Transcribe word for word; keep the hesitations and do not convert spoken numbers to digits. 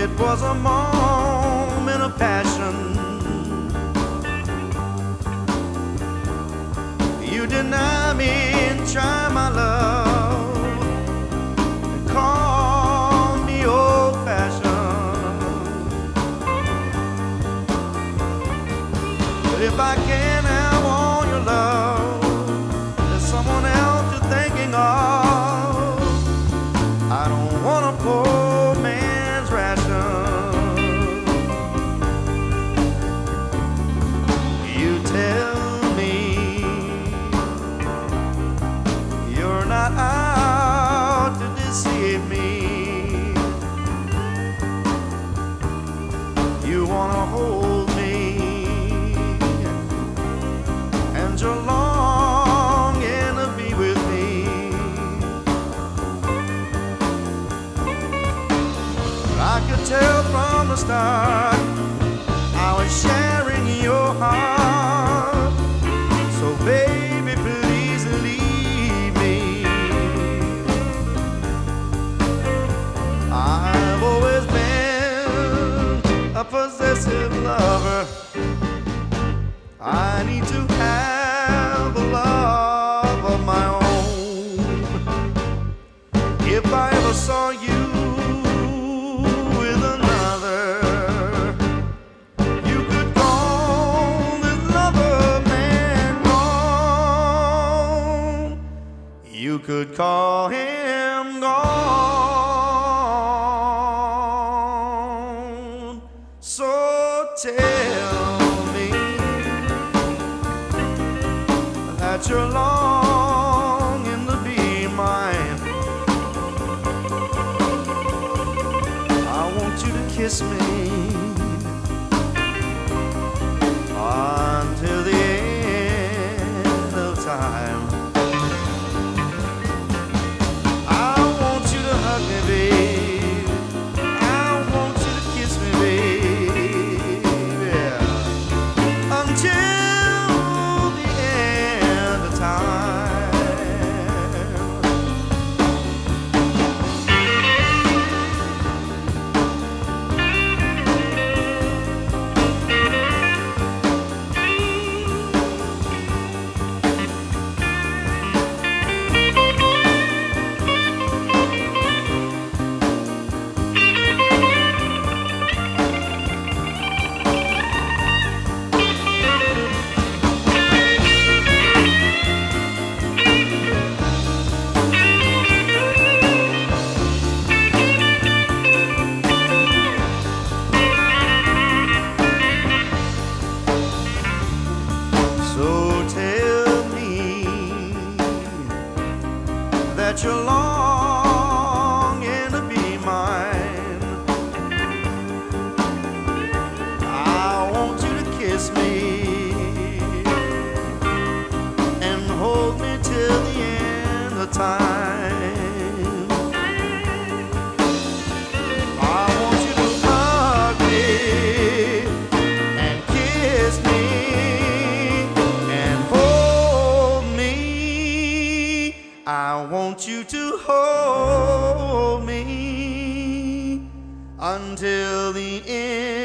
It was a moment of passion. You deny me and try my love and call me old-fashioned. But if I can have all your love, there's someone else you're thinking of. I don't want to pour till from the start I was sharing your heart. So baby, please leave me. I've always been a possessive lover. I need to have a love of my own. If I ever saw you you could call him gone. So tell me that you're longing to be mine. I want you to kiss me until the end of time. That you're longing to be mine. I want you to kiss me and hold me till the end of time. I want you to hug me and kiss me and hold me. I want I want you to hold me until the end.